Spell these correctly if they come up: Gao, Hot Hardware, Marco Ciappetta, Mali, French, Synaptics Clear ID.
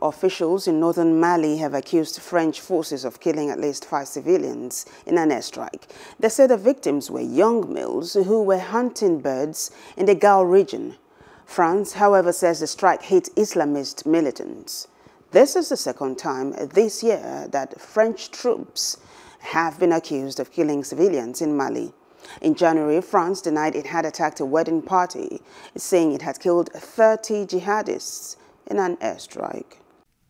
Officials in northern Mali have accused French forces of killing at least 5 civilians in an airstrike. They say the victims were young males who were hunting birds in the Gao region. France, however, says the strike hit Islamist militants. This is the second time this year that French troops have been accused of killing civilians in Mali. In January, France denied it had attacked a wedding party, saying it had killed 30 jihadists in an airstrike.